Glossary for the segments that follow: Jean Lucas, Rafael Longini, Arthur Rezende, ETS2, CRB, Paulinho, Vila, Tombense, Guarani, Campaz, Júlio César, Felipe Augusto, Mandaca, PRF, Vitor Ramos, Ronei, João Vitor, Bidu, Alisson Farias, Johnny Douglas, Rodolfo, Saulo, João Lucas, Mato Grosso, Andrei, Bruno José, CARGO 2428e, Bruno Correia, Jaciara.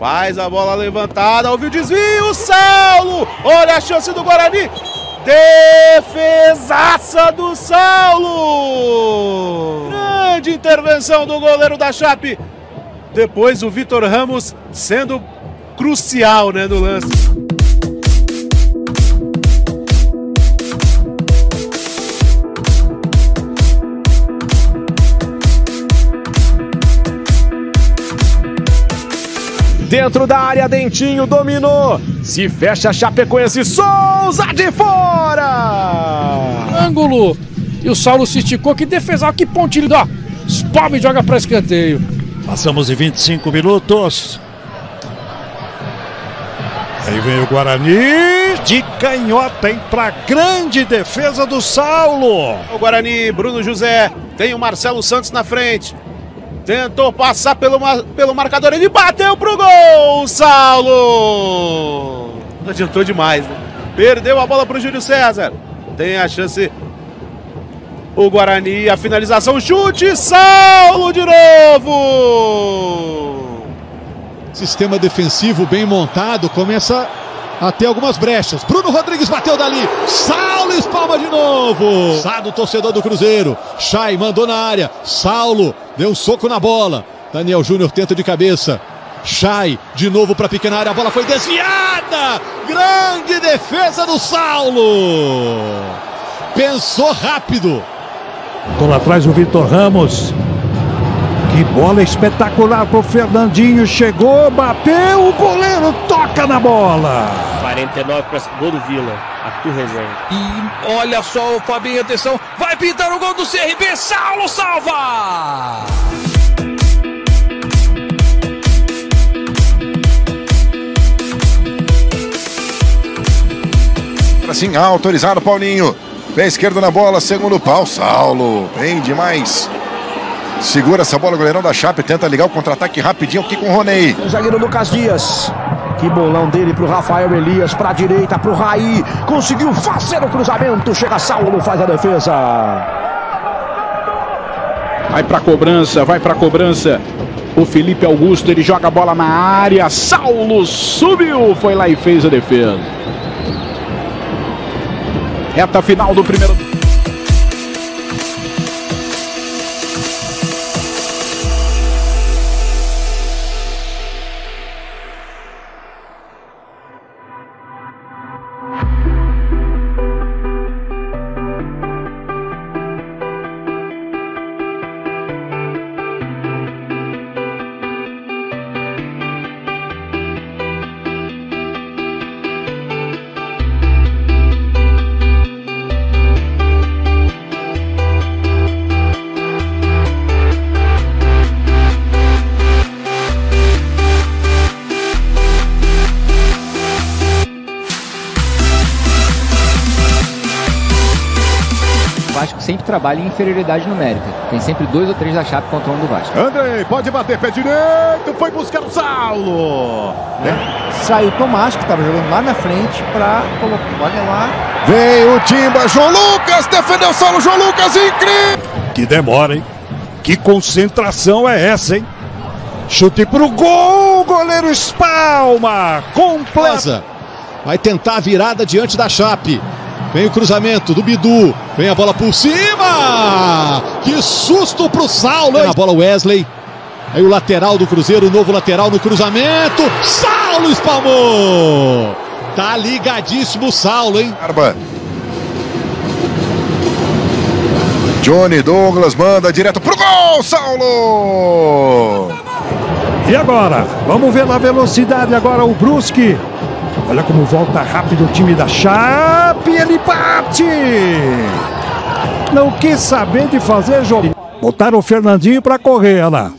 Faz a bola levantada, ouviu o desvio, Saulo! Olha a chance do Guarani! Defesaça do Saulo! Grande intervenção do goleiro da Chape. Depois o Vitor Ramos sendo crucial, né, no lance. Dentro da área, Dentinho dominou. Se fecha, Chapecoense, Souza de fora! Ângulo. E o Saulo se esticou. Que defesa, que pontilho. Ó, Spohm joga para escanteio. Passamos de 25 minutos. Aí vem o Guarani. De canhota, hein? Para grande defesa do Saulo. O Guarani, Bruno José. Tem o Marcelo Santos na frente. Tentou passar pelo marcador, ele bateu pro gol, Saulo! Não adiantou demais, né? Perdeu a bola pro Júlio César. Tem a chance o Guarani, a finalização, chute, Saulo de novo! Sistema defensivo bem montado, começa a ter algumas brechas. Bruno Rodrigues bateu dali, Saulo espalma de novo. Sado, torcedor do Cruzeiro, Chay mandou na área, Saulo deu um soco na bola, Daniel Júnior tenta de cabeça, Chay de novo para pequena área, a bola foi desviada, grande defesa do Saulo, pensou rápido. Tô lá atrás o Vitor Ramos, que bola espetacular pro Fernandinho, chegou, bateu, o goleiro toca na bola. 49 para o gol do Vila, Arthur Rezende. E olha só o Fabinho, atenção, vai pintar o gol do CRB, Saulo salva! Assim, autorizado Paulinho, pé esquerdo na bola, segundo pau, Saulo, bem demais. Segura essa bola, goleirão da Chape, tenta ligar o contra-ataque rapidinho aqui com o Ronei. O zagueiro Lucas Dias. Que bolão dele pro Rafael Elias, pra direita, pro Raí. Conseguiu fazer o cruzamento. Chega Saulo, faz a defesa. Vai pra cobrança. O Felipe Augusto, ele joga a bola na área. Saulo subiu, foi lá e fez a defesa. Reta final do primeiro. Sempre trabalha em inferioridade numérica. Tem sempre dois ou três da Chape contra um do Vasco. Andrei pode bater, pé direito, foi buscar o Saulo. É. Saiu Tomás, que estava jogando lá na frente, para colocar. Olha lá. Vem o Timba, João Lucas, defendeu o Saulo, João Lucas, incrível! Que demora, hein? Que concentração é essa, hein? Chute pro gol, goleiro espalma, completa. Vai tentar a virada diante da Chape. Vem o cruzamento do Bidu. Vem a bola por cima. Que susto pro Saulo. A bola Wesley. Aí o lateral do Cruzeiro. O novo lateral no cruzamento. Saulo espalmou. Tá ligadíssimo o Saulo, hein? Johnny Douglas manda direto pro gol. Saulo. E agora? Vamos ver na velocidade agora o Brusque. Olha como volta rápido o time da Chape, ele bate! Não quis saber de fazer jogo. Botaram o Fernandinho para correr, olha lá.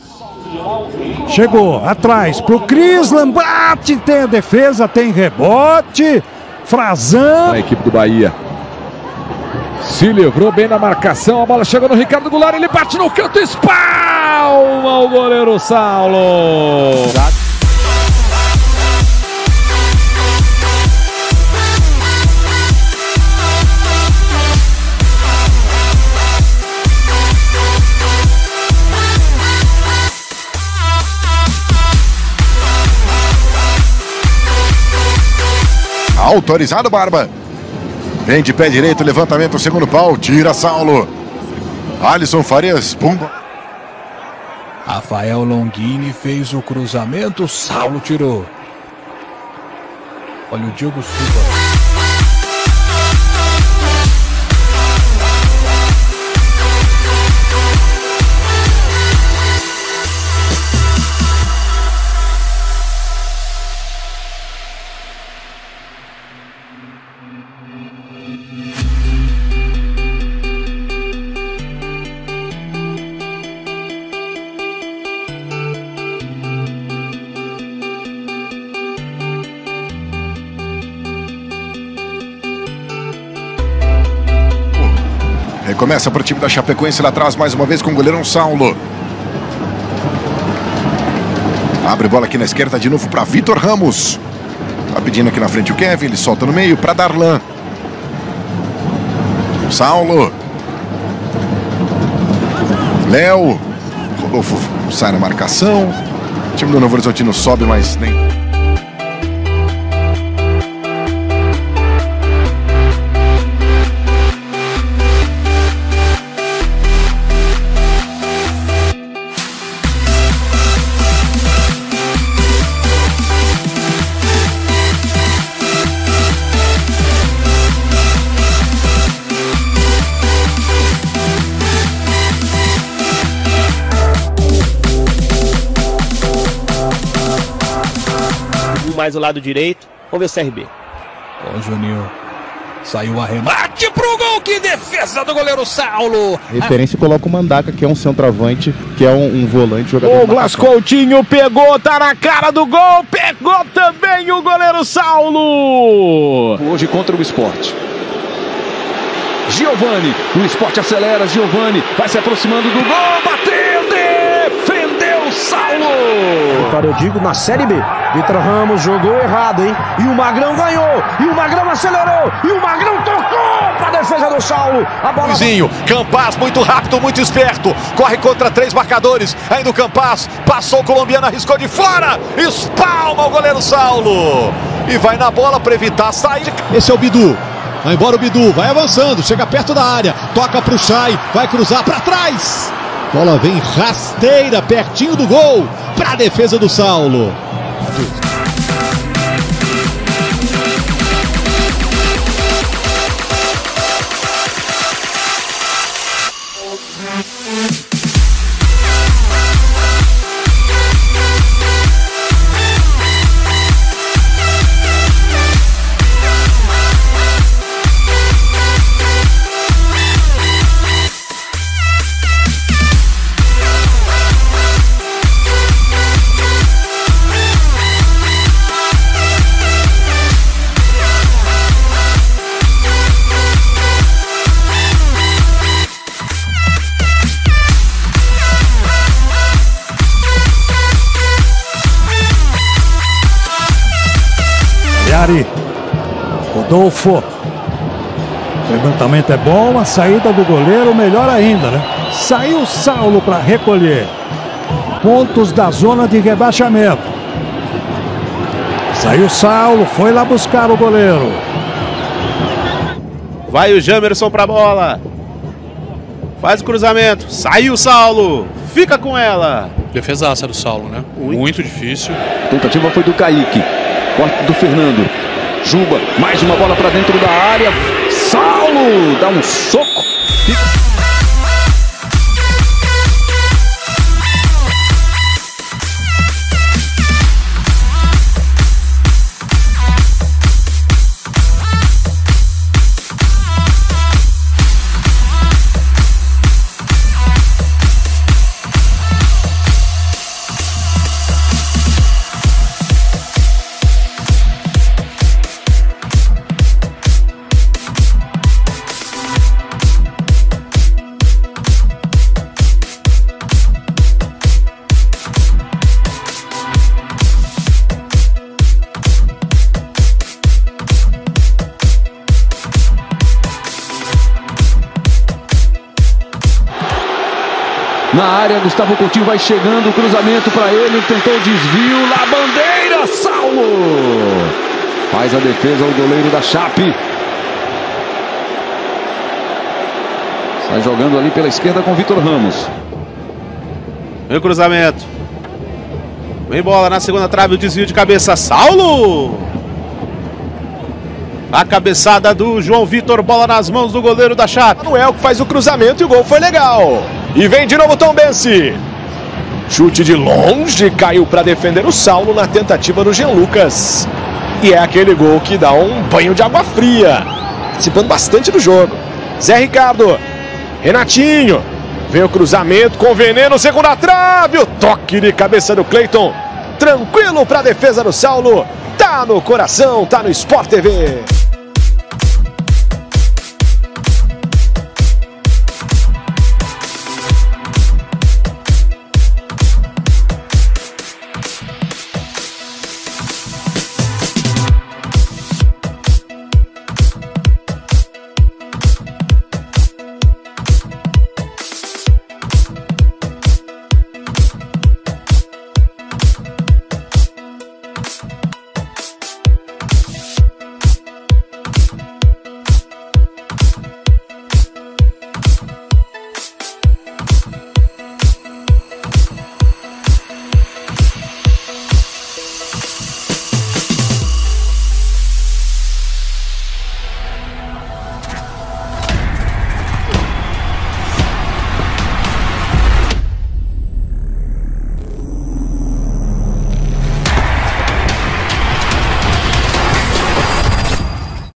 Chegou, atrás pro Crislan, bate, tem a defesa, tem rebote, Frazão. A equipe do Bahia se livrou bem na marcação, a bola chegou no Ricardo Goulart, ele bate no canto, espalma o goleiro Saulo. autorizado Barba. Vem de pé direito, levantamento, segundo pau, tira Saulo. Alisson Farias, pumba. Rafael Longini fez o cruzamento, Saulo tirou. Olha o Diogo Silva. Começa para o time da Chapecoense lá atrás, mais uma vez com o goleirão Saulo. Abre bola aqui na esquerda de novo para Vitor Ramos. Tá pedindo aqui na frente o Kevin, ele solta no meio para Darlan. Saulo. Léo. Rodolfo sai na marcação. O time do Novo Horizontino sobe, mas nem... mais o lado direito, vamos ver o CRB. Ó, Juninho, saiu arremate pro gol, que defesa do goleiro Saulo. Referência coloca o Mandaca, que é um centroavante, que é um volante jogador. Douglas Coutinho pegou, tá na cara do gol, pegou também o goleiro Saulo. Hoje contra o Sport. Giovani, o Sport acelera, Giovani vai se aproximando do gol, bateu, defendeu Saulo. Para eu digo, na Série B. Vitor Ramos jogou errado, hein? E o Magrão ganhou, e o Magrão acelerou, e o Magrão tocou para a defesa do Saulo. A bola... Campaz, muito rápido, muito esperto. Corre contra três marcadores. Ainda o Campaz, passou o colombiano, arriscou de fora. Espalma o goleiro Saulo. E vai na bola para evitar a saída. Esse é o Bidu. Vai embora o Bidu, vai avançando, chega perto da área. Toca pro Chay, vai cruzar para trás. Bola vem rasteira, pertinho do gol, para a defesa do Saulo. Rodolfo, o levantamento é bom, a saída do goleiro melhor ainda, né? Saiu Saulo para recolher pontos da zona de rebaixamento. Saiu Saulo, foi lá buscar o goleiro. Vai o Jamerson para a bola, faz o cruzamento, saiu Saulo, fica com ela. Defesaça do Saulo, né? Muito difícil. A tentativa foi do Kaique. Corte do Fernando. Juba, mais uma bola para dentro da área. Saulo dá um soco. Fica... Na área, Gustavo Coutinho vai chegando, cruzamento para ele, tentou desvio, lá bandeira, Saulo! Faz a defesa o goleiro da Chape. Sai jogando ali pela esquerda com o Vitor Ramos. Vem o cruzamento. Vem bola na segunda trave, o desvio de cabeça. Saulo! A cabeçada do João Vitor, bola nas mãos do goleiro da Chape. Manuel que faz o cruzamento e o gol foi legal. E vem de novo o Tombense. Chute de longe, caiu para defender o Saulo na tentativa do Jean Lucas. E é aquele gol que dá um banho de água fria. Participando bastante do jogo. Zé Ricardo, Renatinho. Vem o cruzamento com veneno, segunda trave. O toque de cabeça do Cleiton. Tranquilo para a defesa do Saulo. Tá no coração, tá no Sport TV.